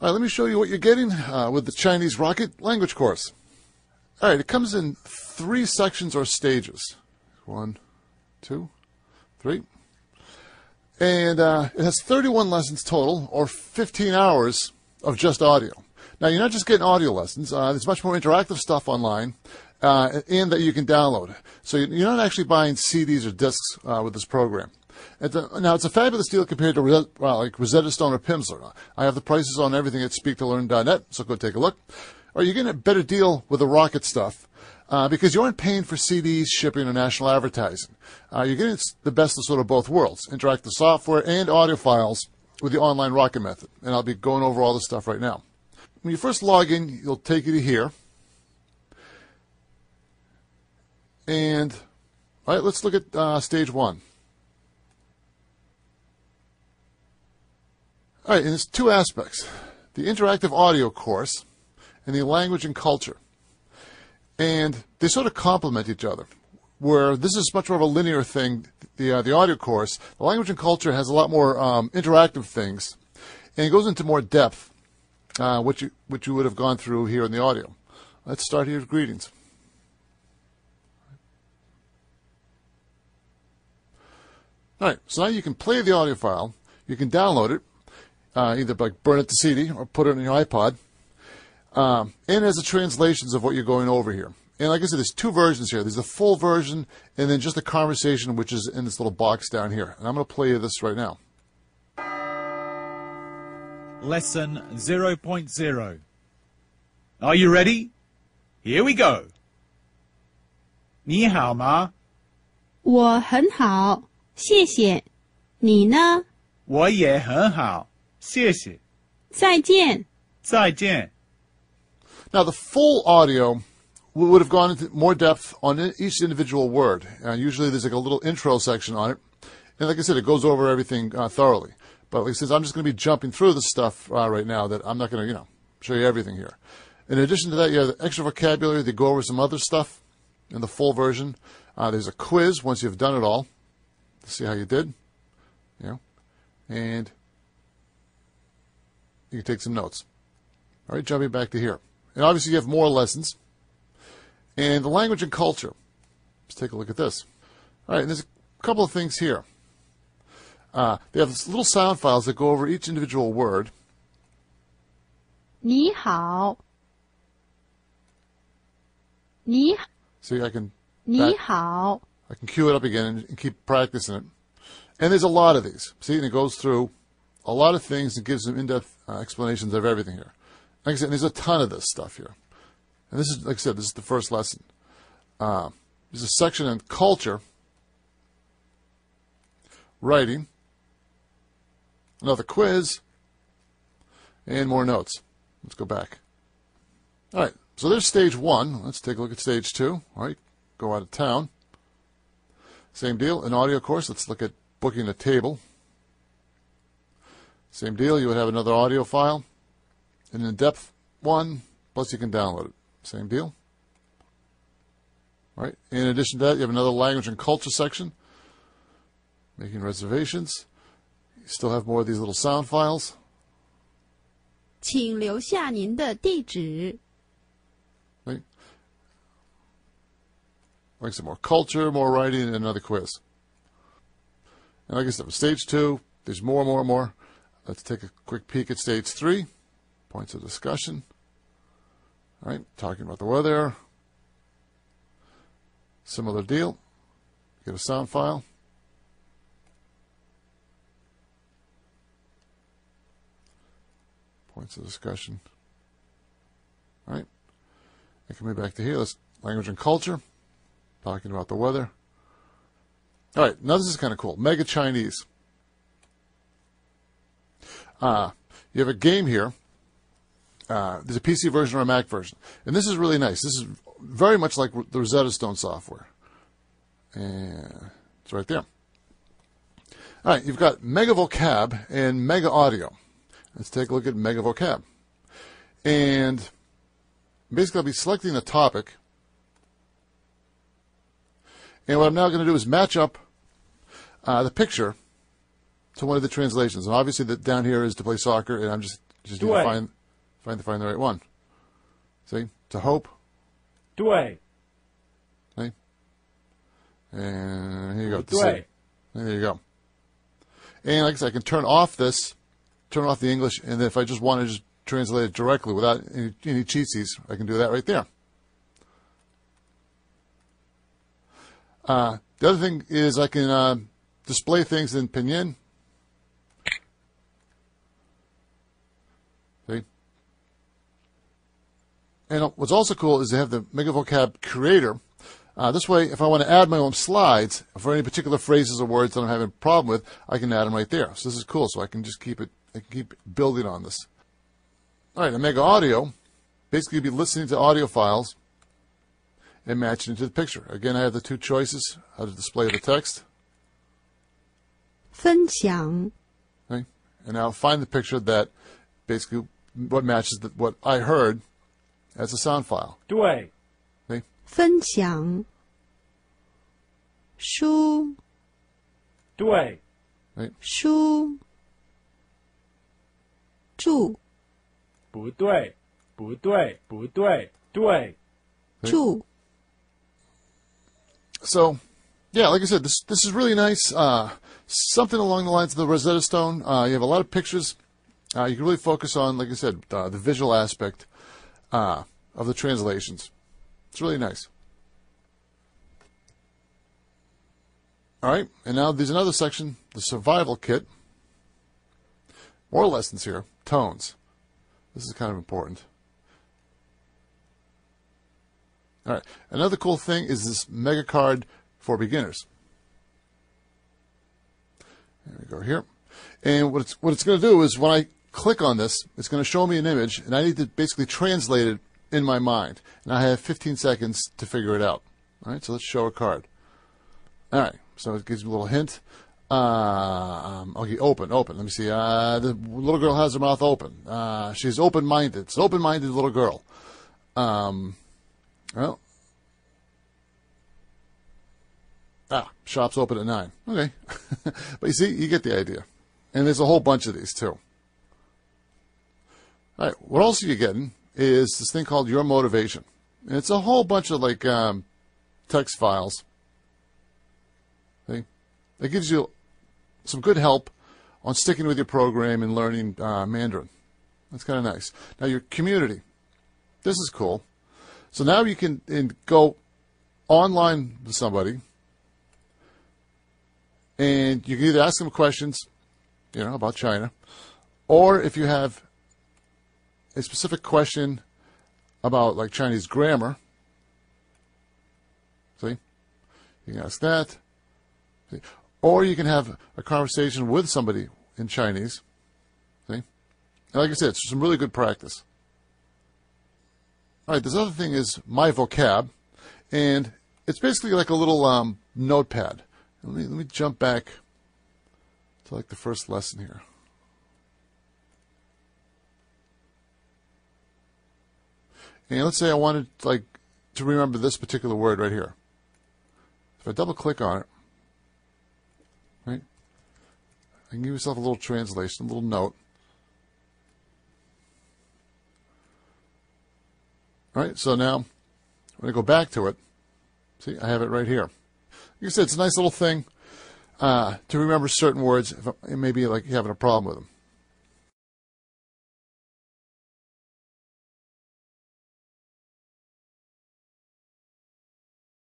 All right, let me show you what you're getting with the Chinese Rocket Language course. All right, it comes in three sections or stages. One, two, three. And it has 31 lessons total, or 15 hours of just audio. Now, you're not just getting audio lessons. There's much more interactive stuff online and that you can download. So you're not actually buying CDs or discs with this program. Now, it's a fabulous deal compared to like Rosetta Stone or Pimsleur. I have the prices on everything at speaktolearn.net, so go take a look. Or you're getting a better deal with the Rocket stuff because you aren't paying for CDs, shipping, or national advertising. You're getting the best of sort of both worlds, interactive software and audio files with the online Rocket method. And I'll be going over all this stuff right now. When you first log in, you'll take you to here. And, all right, let's look at stage one. All right, and there's two aspects, the interactive audio course and the language and culture. And they sort of complement each other, where this is much more of a linear thing, the audio course. The language and culture has a lot more interactive things, and it goes into more depth, which you would have gone through here in the audio. Let's start here with greetings. All right, so now you can play the audio file, you can download it, either like burn it to CD or put it on your iPod. And it has the translations of what you're going over here. And like I said, there's two versions here. There's the full version and then just the conversation, which is in this little box down here. And I'm going to play you this right now. Lesson 0.0. Are you ready? Here we go. 你好吗？我很好，谢谢。你呢？我也很好。谢谢。再见。再见。Now, the full audio would have gone into more depth on each individual word. Usually there's like a little intro section on it. And like I said, it goes over everything thoroughly. But like I said, I'm just going to be jumping through this stuff right now that I'm not going to, show you everything here. In addition to that, you have the extra vocabulary. They go over some other stuff in the full version. There's a quiz once you've done it all. Let's see how you did. And you can take some notes. All right, jumping back to here. And obviously, you have more lessons. And the language and culture. Let's take a look at this. All right, and there's a couple of things here. They have little sound files that go over each individual word. 你好. 你好. See, I can. 你好. I can cue it up again and keep practicing it. And there's a lot of these. See, and it goes through a lot of things and gives them in-depth explanations of everything here. Like I said, there's a ton of this stuff here. And this is, like I said, this is the first lesson. There's a section on culture, writing, another quiz, and more notes. Let's go back. All right, so there's stage one. Let's take a look at stage two. All right, go out of town. Same deal, an audio course. Let's look at booking a table. Same deal, you would have another audio file. And in depth one, plus you can download it. Same deal. All right. In addition to that, you have another language and culture section. Making reservations. You still have more of these little sound files. 请留下您的地址. Right. Like some more culture, more writing, and another quiz. And like I said, for stage two, there's more, and more, and more. Let's take a quick peek at stage three. Points of discussion. All right, talking about the weather. Similar deal. Get a sound file. Points of discussion. All right. And coming back to here, let's language and culture. Talking about the weather. All right, now this is kind of cool. Mega Chinese. You have a game here. There's a PC version or a Mac version. And this is really nice. This is very much like the Rosetta Stone software. And it's right there. All right, you've got MegaVocab and MegaAudio. Let's take a look at MegaVocab. And basically, I'll be selecting a topic. And what I'm now going to do is match up the picture to one of the translations. And obviously, down here is to play soccer, and I'm just Just need to find the right one. See? To hope. Dui. See? And here you go. Dui. There you go. And like I said, I can turn off this, turn off the English, and if I just want to just translate it directly without any cheatsies, I can do that right there. The other thing is I can display things in pinyin. See? And what's also cool is they have the MegaVocab Creator. This way, if I want to add my own slides for any particular phrases or words that I'm having a problem with, I can add them right there. So this is cool. So I can just keep it. I can keep building on this. All right, MegaAudio, basically, you'll be listening to audio files and matching it to the picture. Again, I have the two choices: how to display the text, 分享, okay, and now find the picture that basically what matches the, what I heard as a sound file. 对. 分享书对书住不对不对不对对住 So, yeah, like I said, this is really nice. Something along the lines of the Rosetta Stone. You have a lot of pictures. You can really focus on, like I said, the visual aspect of the translations. It's really nice. All right, and now there's another section, the survival kit. More lessons here, tones. This is kind of important. All right, another cool thing is this mega card for beginners. There we go here. And what it's going to do is when I click on this, it's going to show me an image, and I need to basically translate it in my mind, and I have 15 seconds to figure it out. All right, so let's show a card. All right, so it gives me a little hint. Okay, open. Let me see. The little girl has her mouth open. She's open-minded. It's an open-minded little girl. Well, shop's open at 9. Okay, but you see, you get the idea. And there's a whole bunch of these too. All right, what else are you getting? Is this thing called Your Motivation. And it's a whole bunch of, like, text files. See? It gives you some good help on sticking with your program and learning Mandarin. That's kind of nice. Now, your community. This is cool. So now you can go online with somebody, and you can either ask them questions, you know, about China, or if you have a specific question about, like, Chinese grammar. See? You can ask that. See? Or you can have a conversation with somebody in Chinese. See? And like I said, it's some really good practice. All right, this other thing is My Vocab, and it's basically like a little notepad. Let me jump back to, like, the first lesson here. And let's say I wanted, like, to remember this particular word right here. If I double-click on it, right, I can give myself a little translation, a little note. All right, so now when I go back to it, see, I have it right here. Like I said, it's a nice little thing to remember certain words if maybe, like, you're having a problem with them.